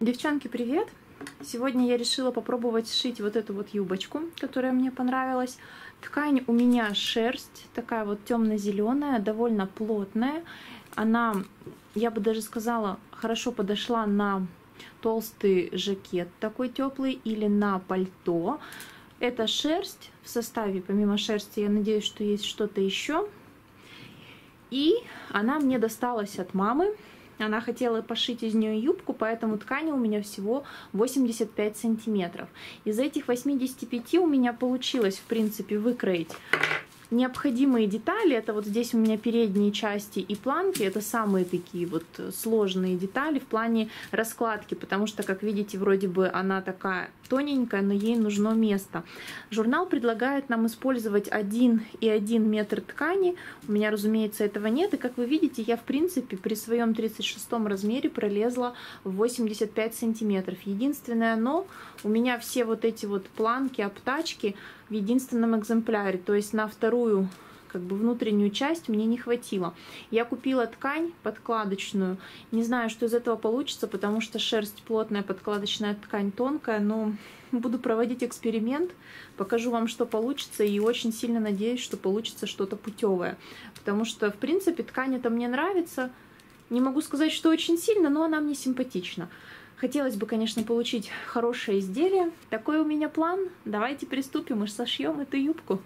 Девчонки, привет! Сегодня я решила попробовать сшить вот эту вот юбочку, которая мне понравилась. Ткань у меня шерсть, такая вот темно-зеленая, довольно плотная. Она, я бы даже сказала, хорошо подошла на толстый жакет такой теплый или на пальто. Это шерсть в составе, помимо шерсти, я надеюсь, что есть что-то еще. И она мне досталась от мамы. Она хотела пошить из нее юбку, поэтому ткани у меня всего 85 сантиметров. Из этих 85 у меня получилось, в принципе, выкроить необходимые детали. Это вот здесь у меня передние части и планки. Это самые такие вот сложные детали в плане раскладки, потому что, как видите, вроде бы она такая тоненькая, но ей нужно место. Журнал предлагает нам использовать 1,1 метр ткани. У меня, разумеется, этого нет. И, как вы видите, я, в принципе, при своем 36-м размере пролезла в 85 сантиметров. Единственное но, у меня все вот эти вот планки, обтачки в единственном экземпляре, то есть на вторую, как бы, внутреннюю часть мне не хватило. Я купила ткань подкладочную, не знаю, что из этого получится, потому что шерсть плотная, подкладочная ткань тонкая, но буду проводить эксперимент, покажу вам, что получится, и очень сильно надеюсь, что получится что-то путевое, потому что, в принципе, ткань эта мне нравится, не могу сказать, что очень сильно, но она мне симпатична. Хотелось бы, конечно, получить хорошее изделие. Такой у меня план. Давайте приступим и сошьем эту юбку.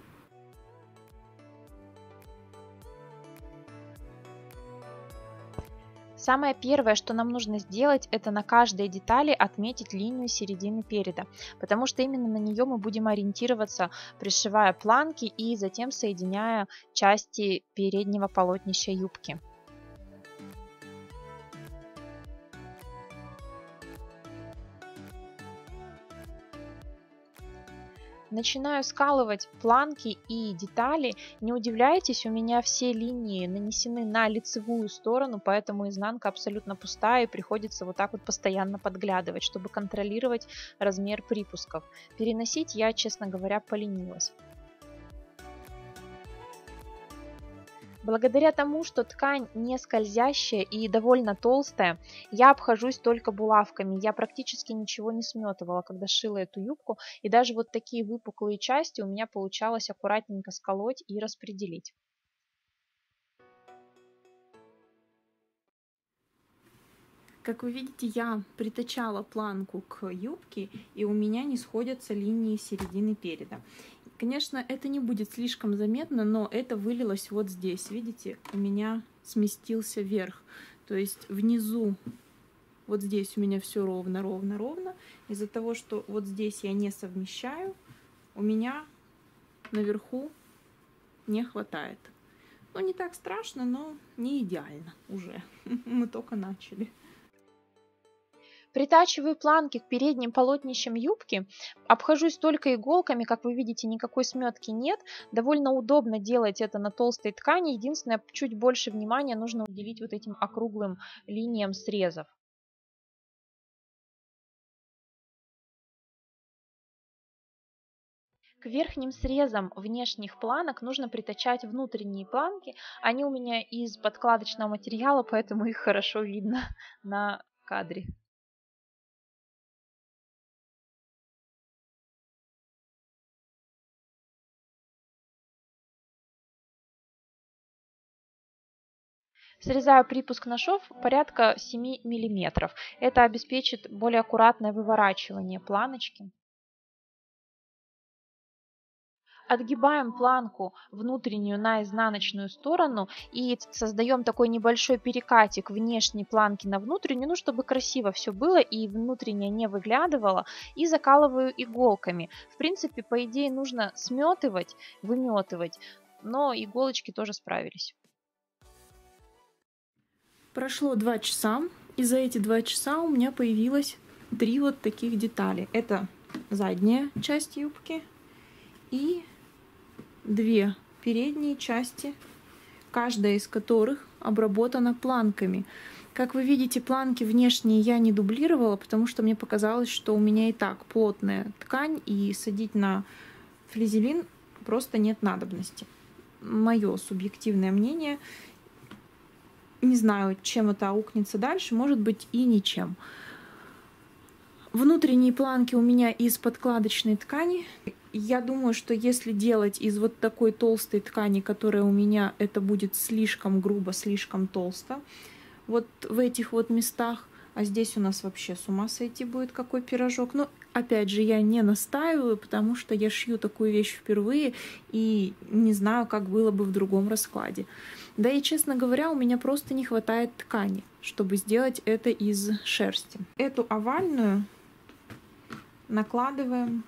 Самое первое, что нам нужно сделать, это на каждой детали отметить линию середины переда, потому что именно на нее мы будем ориентироваться, пришивая планки и затем соединяя части переднего полотнища юбки. Начинаю скалывать планки и детали. Не удивляйтесь, у меня все линии нанесены на лицевую сторону, поэтому изнанка абсолютно пустая и приходится вот так вот постоянно подглядывать, чтобы контролировать размер припусков. Переносить я, честно говоря, поленилась. Благодаря тому, что ткань не скользящая и довольно толстая, я обхожусь только булавками. Я практически ничего не сметывала, когда шила эту юбку, и даже вот такие выпуклые части у меня получалось аккуратненько сколоть и распределить. Как вы видите, я притачала планку к юбке, и у меня не сходятся линии середины переда. Конечно, это не будет слишком заметно, но это вылилось вот здесь. Видите, у меня сместился вверх. То есть внизу, вот здесь у меня все ровно, ровно, ровно. Из-за того, что вот здесь я не совмещаю, у меня наверху не хватает. Ну, не так страшно, но не идеально уже. Мы только начали. Притачиваю планки к передним полотнищам юбки, обхожусь только иголками, как вы видите, никакой сметки нет. Довольно удобно делать это на толстой ткани, единственное, чуть больше внимания нужно уделить вот этим округлым линиям срезов. К верхним срезам внешних планок нужно притачать внутренние планки, они у меня из подкладочного материала, поэтому их хорошо видно на кадре. Срезаю припуск на шов порядка 7 мм. Это обеспечит более аккуратное выворачивание планочки. Отгибаем планку внутреннюю на изнаночную сторону и создаем такой небольшой перекатик внешней планки на внутреннюю, ну, чтобы красиво все было и внутренняя не выглядывала, и закалываю иголками. В принципе, по идее, нужно сметывать, выметывать, но иголочки тоже справились. Прошло 2 часа, и за эти 2 часа у меня появилось 3 вот таких детали. Это задняя часть юбки и 2 передние части, каждая из которых обработана планками. Как вы видите, планки внешние я не дублировала, потому что мне показалось, что у меня и так плотная ткань, и садить на флизелин просто нет надобности. Мое субъективное мнение. – Не знаю, чем это аукнется дальше, может быть и ничем. Внутренние планки у меня из подкладочной ткани. Я думаю, что если делать из вот такой толстой ткани, которая у меня, это будет слишком грубо, слишком толсто. Вот в этих вот местах. А здесь у нас вообще с ума сойти будет какой пирожок. Но опять же, я не настаиваю, потому что я шью такую вещь впервые и не знаю, как было бы в другом раскладе. Да и, честно говоря, у меня просто не хватает ткани, чтобы сделать это из шерсти. Эту овальную накладываем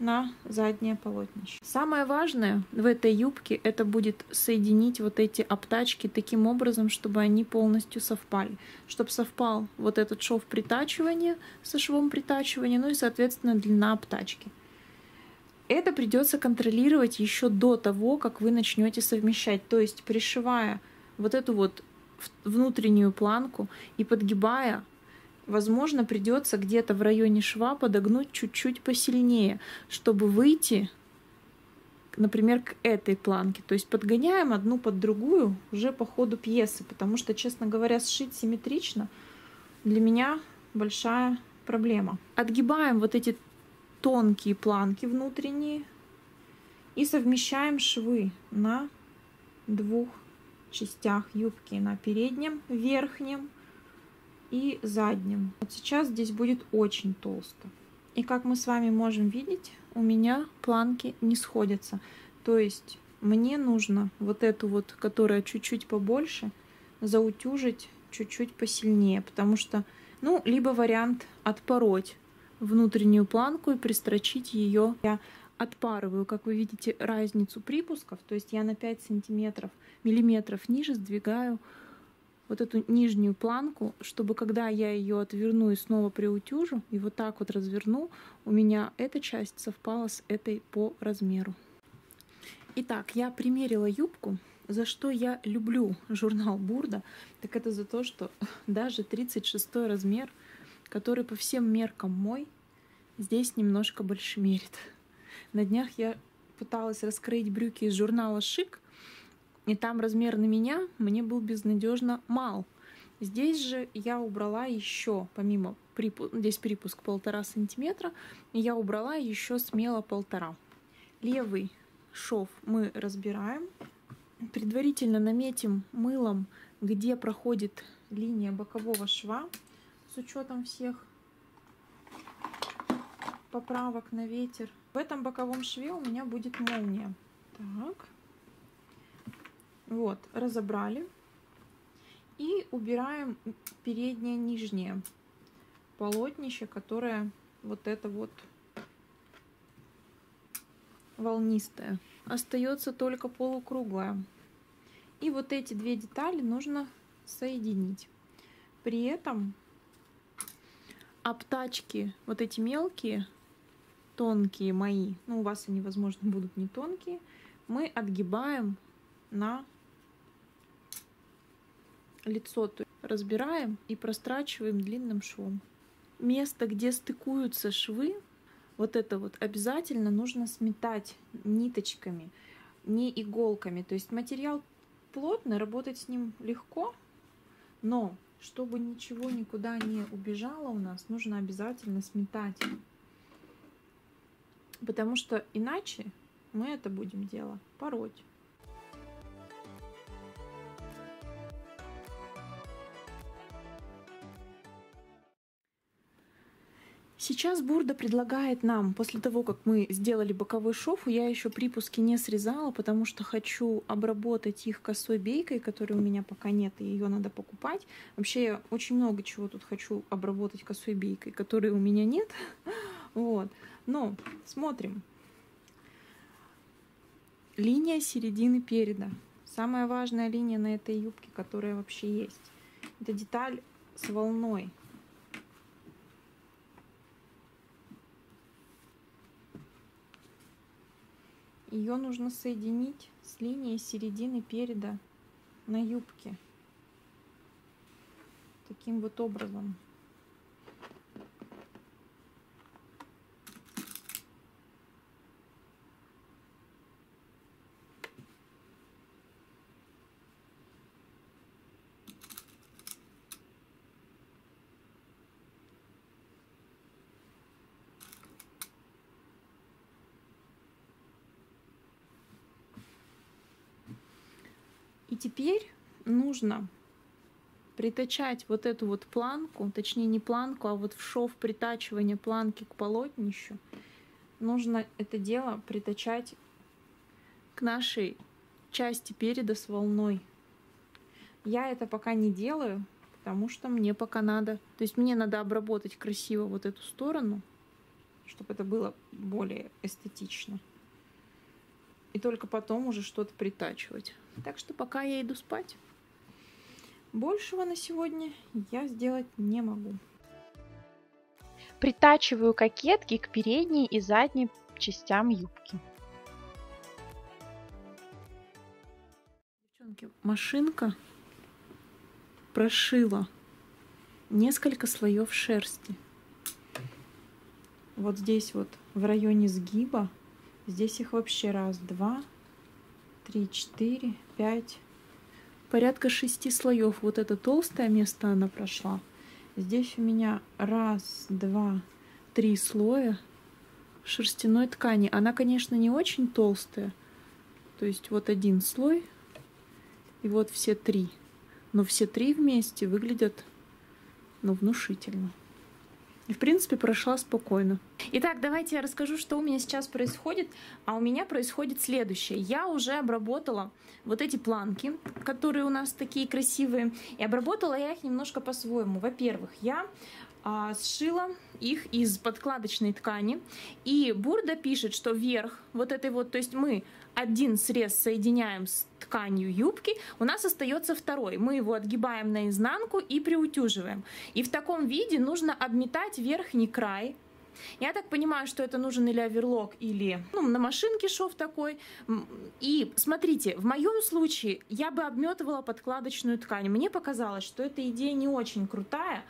на заднее полотнище. Самое важное в этой юбке — это будет соединить вот эти обтачки таким образом, чтобы они полностью совпали, чтобы совпал вот этот шов притачивания со швом притачивания, ну и соответственно длина обтачки. Это придется контролировать еще до того, как вы начнете совмещать, то есть пришивая вот эту вот внутреннюю планку и подгибая, возможно, придется где-то в районе шва подогнуть чуть-чуть посильнее, чтобы выйти, например, к этой планке. То есть подгоняем одну под другую уже по ходу пьесы, потому что, честно говоря, сшить симметрично для меня большая проблема. Отгибаем вот эти тонкие планки внутренние и совмещаем швы на двух частях юбки, на переднем, верхнем и задним. Вот сейчас здесь будет очень толсто. И как мы с вами можем видеть, у меня планки не сходятся. То есть мне нужно вот эту вот, которая чуть-чуть побольше, заутюжить чуть-чуть посильнее, потому что, ну, либо вариант отпороть внутреннюю планку и пристрочить ее. Я отпарываю, как вы видите, разницу припусков, то есть я на 5 миллиметров ниже сдвигаю вот эту нижнюю планку, чтобы когда я ее отверну и снова приутюжу, и вот так вот разверну, у меня эта часть совпала с этой по размеру. Итак, я примерила юбку. За что я люблю журнал Бурда, так это за то, что даже 36-й размер, который по всем меркам мой, здесь немножко большемерит. На днях я пыталась раскроить брюки из журнала «Шик», и там размер на меня мне был безнадежно мал. Здесь же я убрала еще, помимо здесь припуск 1,5 сантиметра, я убрала еще смело 1,5. Левый шов мы разбираем. Предварительно наметим мылом, где проходит линия бокового шва, с учетом всех поправок на ветер. В этом боковом шве у меня будет молния. Так. Вот, разобрали и убираем переднее, нижнее полотнище, которое вот это вот волнистое. Остается только полукруглое. И вот эти две детали нужно соединить. При этом обтачки, вот эти мелкие, тонкие мои, ну у вас они, возможно, будут не тонкие, мы отгибаем на лицо, разбираем и прострачиваем длинным швом. Место, где стыкуются швы, вот это вот обязательно нужно сметать ниточками, не иголками. То есть материал плотный, работать с ним легко, но чтобы ничего никуда не убежало у нас, нужно обязательно сметать, потому что иначе мы это будем дело пороть. Сейчас Бурда предлагает нам, после того, как мы сделали боковой шов, я еще припуски не срезала, потому что хочу обработать их косой бейкой, которой у меня пока нет, и ее надо покупать. Вообще, я очень много чего тут хочу обработать косой бейкой, которой у меня нет. Вот. Но смотрим. Линия середины переда. Самая важная линия на этой юбке, которая вообще есть. Это деталь с волной. Ее нужно соединить с линией середины переда на юбке. Таким вот образом. И теперь нужно притачать вот эту вот планку, точнее не планку, а вот в шов притачивания планки к полотнищу. Нужно это дело притачать к нашей части переда с волной. Я это пока не делаю, потому что мне пока надо... То есть мне надо обработать красиво вот эту сторону, чтобы это было более эстетично. И только потом уже что-то притачивать. Так что пока я иду спать. Большего на сегодня я сделать не могу. Притачиваю кокетки к передней и задней частям юбки. Девчонки, машинка прошила несколько слоев шерсти. Вот здесь вот в районе сгиба. Здесь их вообще раз, два, три, четыре, пять. Порядка 6 слоев. Вот это толстое место она прошла. Здесь у меня раз, два, 3 слоя шерстяной ткани. Она, конечно, не очень толстая. То есть вот один слой и вот все 3. Но все 3 вместе выглядят, ну, внушительно. И, в принципе, прошла спокойно. Итак, давайте я расскажу, что у меня сейчас происходит. А у меня происходит следующее. Я уже обработала вот эти планки, которые у нас такие красивые. И обработала я их немножко по-своему. Во-первых, я сшила их из подкладочной ткани. И Бурда пишет, что верх вот этой вот, то есть мы один срез соединяем с тканью юбки, у нас остается второй. Мы его отгибаем наизнанку и приутюживаем. И в таком виде нужно обметать верхний край. Я так понимаю, что это нужен или оверлок, или, ну, на машинке шов такой. И смотрите, в моем случае я бы обметывала подкладочную ткань. Мне показалось, что эта идея не очень крутая.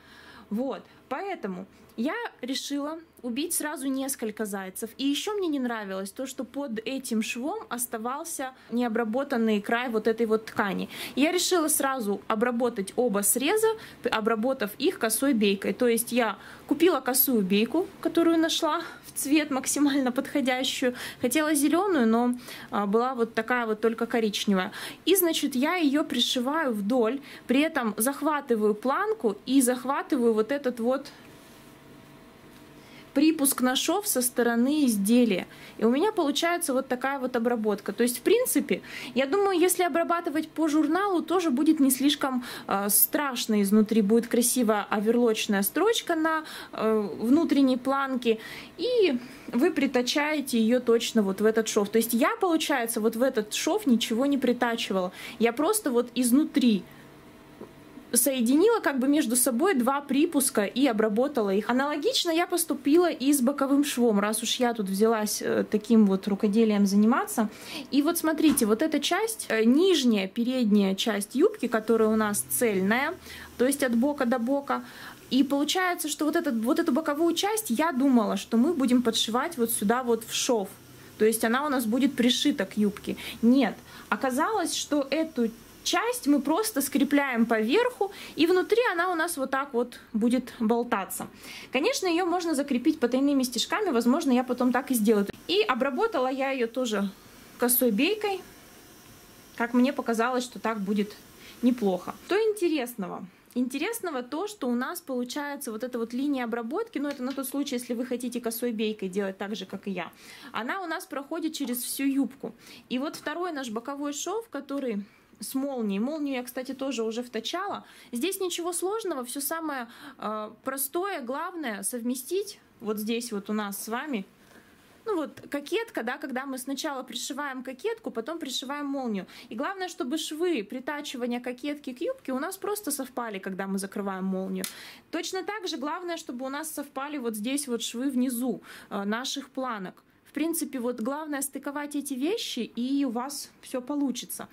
Вот, поэтому я решила убить сразу несколько зайцев. И еще мне не нравилось то, что под этим швом оставался необработанный край вот этой вот ткани. Я решила сразу обработать оба среза, обработав их косой бейкой. То есть я купила косую бейку, которую нашла в цвет максимально подходящую. Хотела зеленую, но была вот такая вот только коричневая. И, значит, я ее пришиваю вдоль, при этом захватываю планку и захватываю вот этот вот припуск на шов со стороны изделия. И у меня получается вот такая вот обработка. То есть, в принципе, я думаю, если обрабатывать по журналу, тоже будет не слишком страшно изнутри. Будет красивая оверлочная строчка на внутренней планке. И вы притачаете ее точно вот в этот шов. То есть я, получается, вот в этот шов ничего не притачивала. Я просто вот изнутри соединила как бы между собой два припуска и обработала их. Аналогично я поступила и с боковым швом, раз уж я тут взялась таким вот рукоделием заниматься. И вот смотрите, вот эта часть, нижняя, передняя часть юбки, которая у нас цельная, то есть от бока до бока. И получается, что вот эту боковую часть я думала, что мы будем подшивать вот сюда вот в шов. То есть она у нас будет пришита к юбке. Нет, оказалось, что эту часть мы просто скрепляем поверху, и внутри она у нас вот так вот будет болтаться. Конечно, ее можно закрепить потайными стежками, возможно, я потом так и сделаю. И обработала я ее тоже косой бейкой, как мне показалось, что так будет неплохо. Что интересного? Интересного то, что у нас получается вот эта вот линия обработки, но это на тот случай, если вы хотите косой бейкой делать так же, как и я, она у нас проходит через всю юбку. И вот второй наш боковой шов, который с молнией. Молнию я, кстати, тоже уже втачала. Здесь ничего сложного, все самое простое, главное совместить. Вот здесь вот у нас с вами, ну вот кокетка, да, когда мы сначала пришиваем кокетку, потом пришиваем молнию. И главное, чтобы швы притачивания кокетки к юбке у нас просто совпали, когда мы закрываем молнию. Точно так же главное, чтобы у нас совпали вот здесь вот швы внизу наших планок. В принципе, вот главное стыковать эти вещи, и у вас все получится.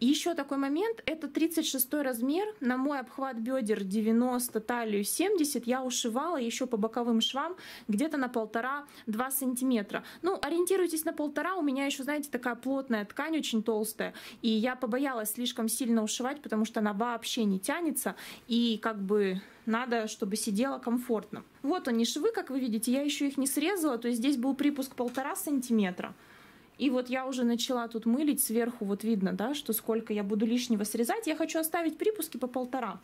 Еще такой момент, это 36 размер, на мой обхват бедер 90, талию 70, я ушивала еще по боковым швам где-то на 1,5-2 сантиметра. Ну, ориентируйтесь на 1,5, у меня еще, знаете, такая плотная ткань, очень толстая, и я побоялась слишком сильно ушивать, потому что она вообще не тянется, и как бы надо, чтобы сидела комфортно. Вот они швы, как вы видите, я еще их не срезала, то есть здесь был припуск 1,5 сантиметра. И вот я уже начала тут мылить сверху, вот видно, да, что сколько я буду лишнего срезать. Я хочу оставить припуски по 1,5.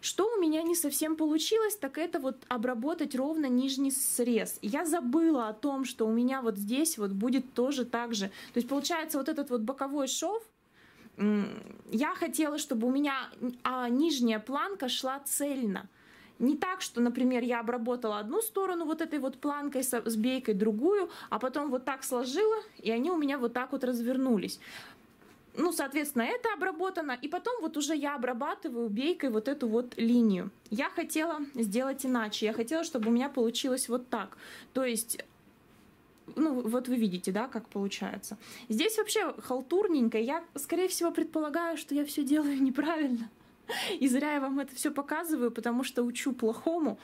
Что у меня не совсем получилось, так это вот обработать ровно нижний срез. Я забыла о том, что у меня вот здесь вот будет тоже так же. То есть получается вот этот вот боковой шов, я хотела, чтобы у меня нижняя планка шла цельно. Не так, что, например, я обработала одну сторону вот этой вот планкой с бейкой, другую, а потом вот так сложила, и они у меня вот так вот развернулись. Ну, соответственно, это обработано, и потом вот уже я обрабатываю бейкой вот эту вот линию. Я хотела сделать иначе, я хотела, чтобы у меня получилось вот так. То есть, ну, вот вы видите, да, как получается. Здесь вообще халтурненько, я, скорее всего, предполагаю, что я все делаю неправильно. И зря я вам это все показываю, потому что учу плохому.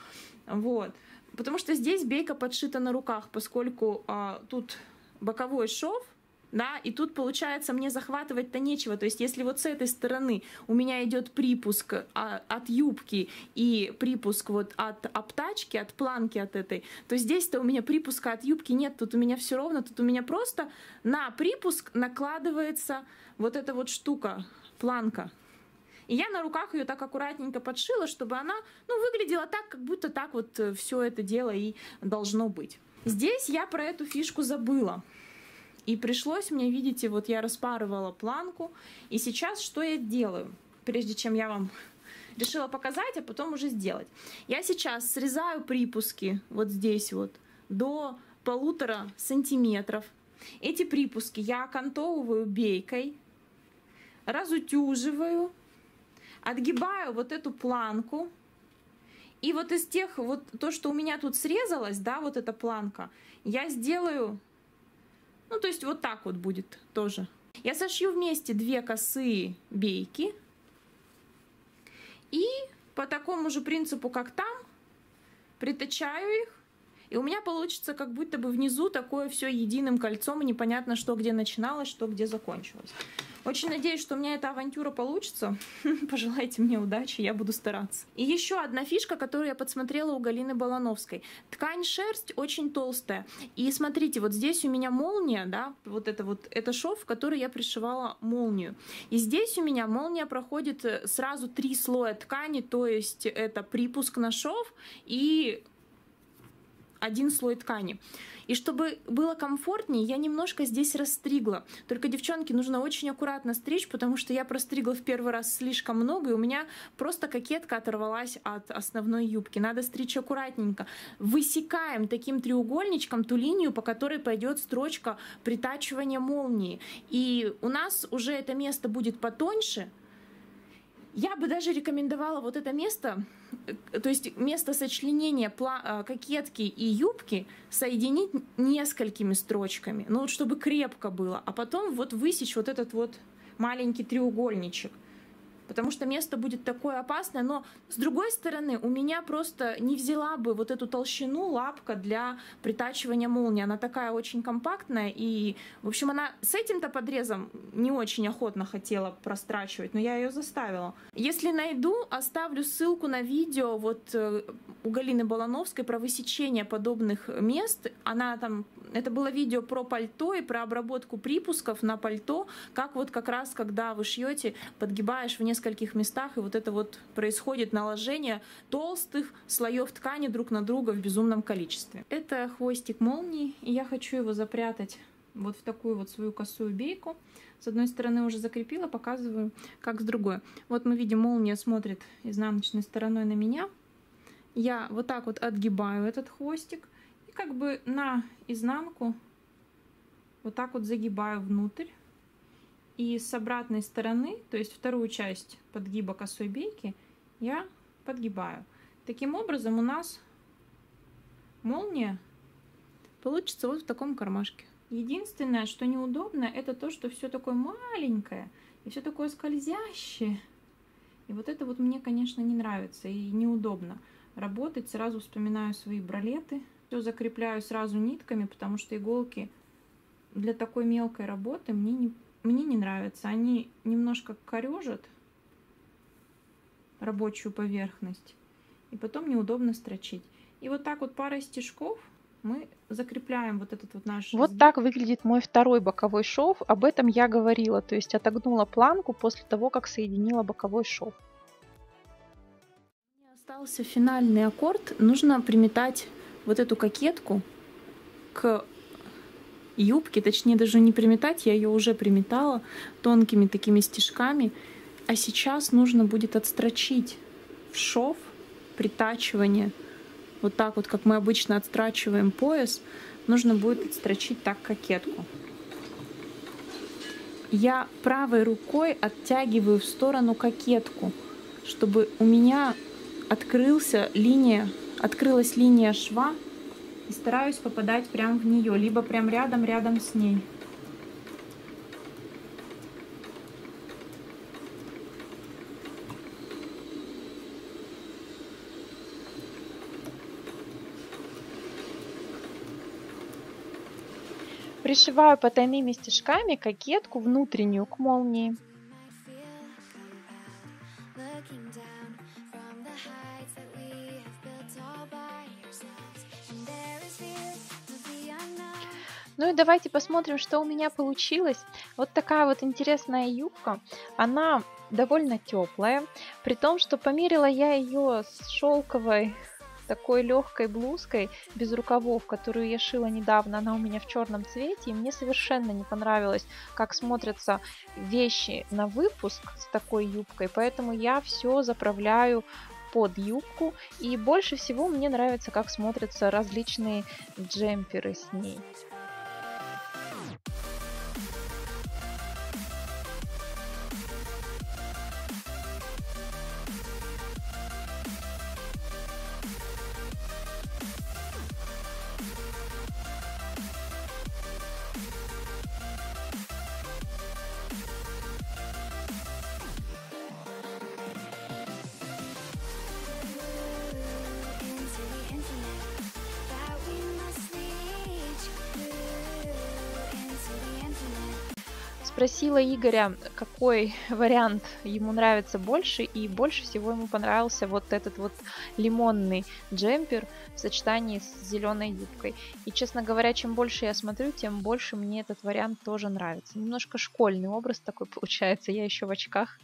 Вот. Потому что здесь бейка подшита на руках, поскольку тут боковой шов. Да, и тут получается мне захватывать-то нечего, то есть если вот с этой стороны у меня идет припуск от юбки и припуск вот от обтачки, от планки от этой, то здесь-то у меня припуска от юбки нет, тут у меня все ровно, тут у меня просто на припуск накладывается вот эта вот штука, планка. И я на руках ее так аккуратненько подшила, чтобы она, ну, выглядела так, как будто так вот все это дело и должно быть. Здесь я про эту фишку забыла. И пришлось мне, видите, вот я распарывала планку. И сейчас что я делаю? Прежде чем я вам решила показать, а потом уже сделать. Я сейчас срезаю припуски вот здесь вот до 1,5 сантиметра. Эти припуски я окантовываю бейкой, разутюживаю, отгибаю вот эту планку. И вот из тех, вот то, что у меня тут срезалось, да, вот эта планка, я сделаю... Ну, то есть вот так вот будет тоже. Я сошью вместе 2 косые бейки. И по такому же принципу, как там, притачаю их. И у меня получится как будто бы внизу такое все единым кольцом. И непонятно, что где начиналось, что где закончилось. Очень надеюсь, что у меня эта авантюра получится. Пожелайте мне удачи, я буду стараться. И еще одна фишка, которую я подсмотрела у Галины Балановской. Ткань шерсть очень толстая. И смотрите, вот здесь у меня молния, да, это шов, в который я пришивала молнию. И здесь у меня молния проходит сразу 3 слоя ткани, то есть это припуск на шов и 1 слой ткани. И чтобы было комфортнее, я немножко здесь расстригла. Только, девчонки, нужно очень аккуратно стричь, потому что я простригла в первый раз слишком много, и у меня просто кокетка оторвалась от основной юбки. Надо стричь аккуратненько. Высекаем таким треугольничком ту линию, по которой пойдет строчка притачивания молнии. И у нас уже это место будет потоньше. Я бы даже рекомендовала вот это место, то есть место сочленения кокетки и юбки, соединить несколькими строчками, ну вот чтобы крепко было, а потом вот высечь вот этот вот маленький треугольничек. Потому что место будет такое опасное, но с другой стороны у меня просто не взяла бы вот эту толщину лапка для притачивания молнии. Она такая очень компактная и, в общем, она с этим-то подрезом не очень охотно хотела прострачивать, но я ее заставила. Если найду, оставлю ссылку на видео вот у Галины Балановской про высечение подобных мест. Она там, это было видео про пальто и про обработку припусков на пальто, как вот как раз, когда вы шьете, подгибаешь вниз в нескольких местах, и вот это вот происходит наложение толстых слоев ткани друг на друга в безумном количестве. Это хвостик молнии, и я хочу его запрятать вот в такую вот свою косую бейку. С одной стороны уже закрепила, показываю, как с другой. Вот мы видим, молния смотрит изнаночной стороной на меня. Я вот так вот отгибаю этот хвостик и как бы на изнанку вот так вот загибаю внутрь. И с обратной стороны, то есть вторую часть подгиба косой бейки, я подгибаю. Таким образом у нас молния получится вот в таком кармашке. Единственное, что неудобно, это то, что все такое маленькое и все такое скользящее. И вот это вот мне, конечно, не нравится и неудобно работать. Сразу вспоминаю свои бралеты. Все закрепляю сразу нитками, потому что иголки для такой мелкой работы мне не нравятся, они немножко корежат рабочую поверхность, и потом неудобно строчить. И вот так вот парой стежков мы закрепляем вот этот вот наш... Вот так выглядит мой второй боковой шов. Об этом я говорила, то есть отогнула планку после того, как соединила боковой шов. Остался финальный аккорд. Нужно приметать вот эту кокетку к юбке, точнее даже не приметать, я ее уже приметала тонкими такими стежками. А сейчас нужно будет отстрочить в шов притачивание. Вот так вот, как мы обычно отстрачиваем пояс, нужно будет отстрочить так кокетку. Я правой рукой оттягиваю в сторону кокетку, чтобы у меня открылась линия шва, и стараюсь попадать прям в нее, либо прям рядом с ней. Пришиваю потайными стежками кокетку внутреннюю к молнии. Ну и давайте посмотрим, что у меня получилось. Вот такая вот интересная юбка. Она довольно теплая, при том, что померила я ее с шелковой такой легкой блузкой без рукавов, которую я шила недавно, она у меня в черном цвете, и мне совершенно не понравилось, как смотрятся вещи на выпуск с такой юбкой, поэтому я все заправляю под юбку, и больше всего мне нравится, как смотрятся различные джемперы с ней. Спросила Игоря, какой вариант ему нравится больше, и больше всего ему понравился вот этот вот лимонный джемпер в сочетании с зеленой юбкой. И, честно говоря, чем больше я смотрю, тем больше мне этот вариант тоже нравится. Немножко школьный образ такой получается, я еще в очках.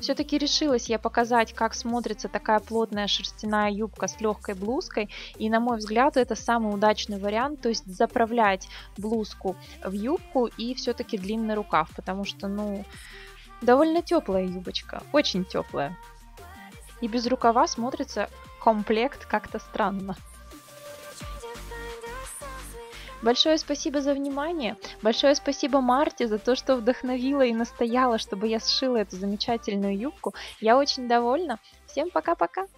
Все-таки решилась я показать, как смотрится такая плотная шерстяная юбка с легкой блузкой. И, на мой взгляд, это самый удачный вариант, то есть заправлять блузку в юбку и все-таки длинный рукав, потому что, ну, довольно теплая юбочка, очень теплая. И без рукава смотрится комплект как-то странно. Большое спасибо за внимание, большое спасибо Марте за то, что вдохновила и настояла, чтобы я сшила эту замечательную юбку. Я очень довольна. Всем пока-пока!